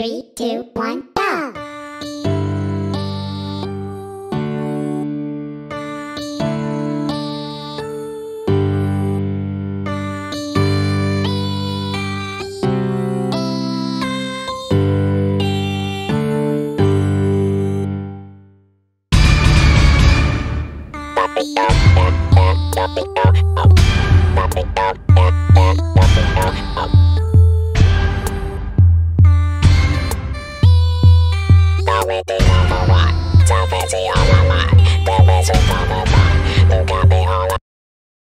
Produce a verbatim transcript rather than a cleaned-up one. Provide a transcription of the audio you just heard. Three, two, one, go! Stop it.